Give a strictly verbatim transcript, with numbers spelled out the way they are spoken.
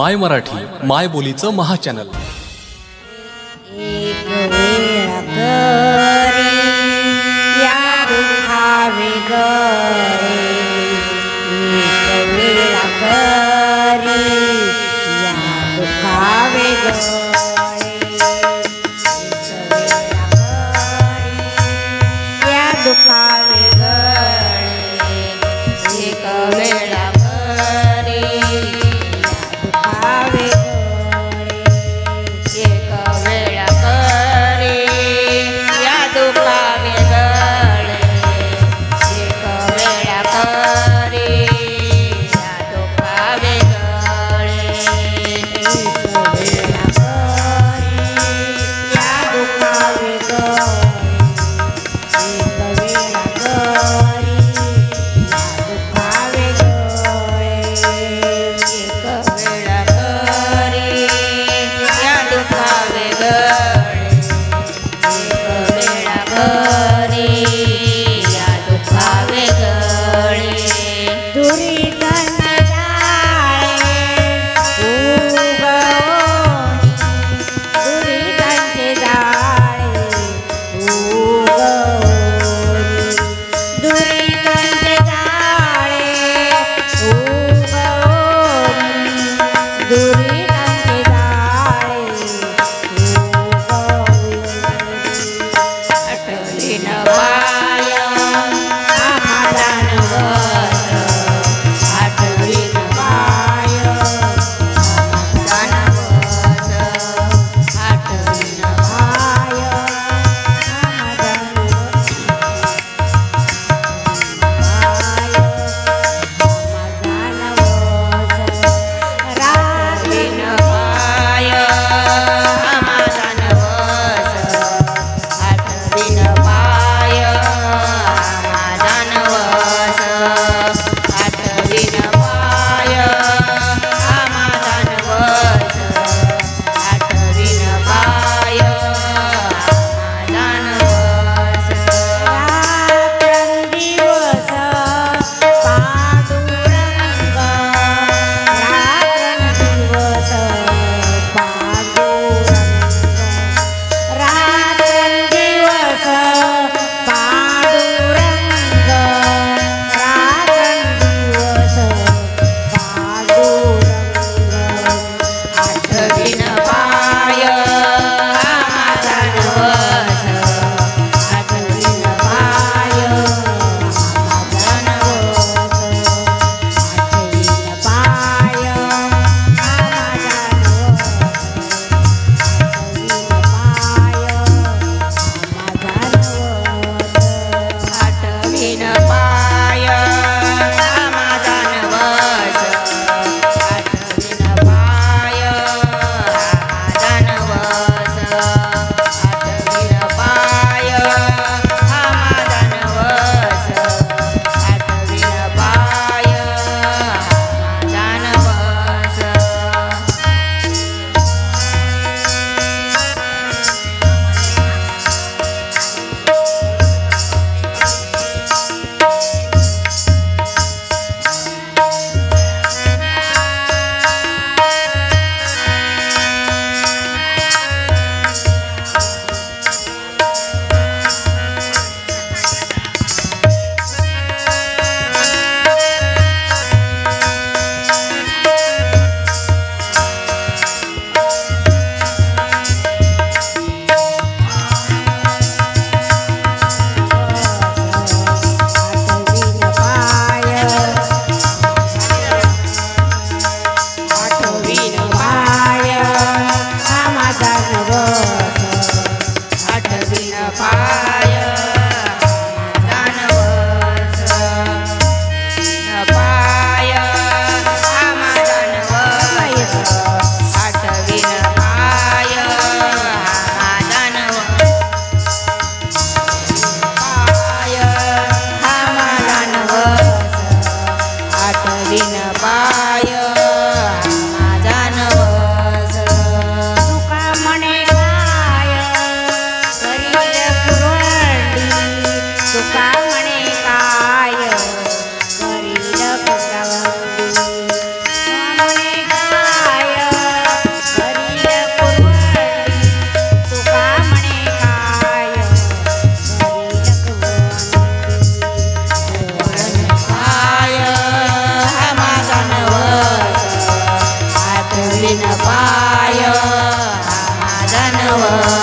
माय मराठी माय बोलीचं महाचॅनल. एक वेळा करे या दुःखा वेगळे, एक वेळा करे या दुःखा वेगळे. During the night, Marathi.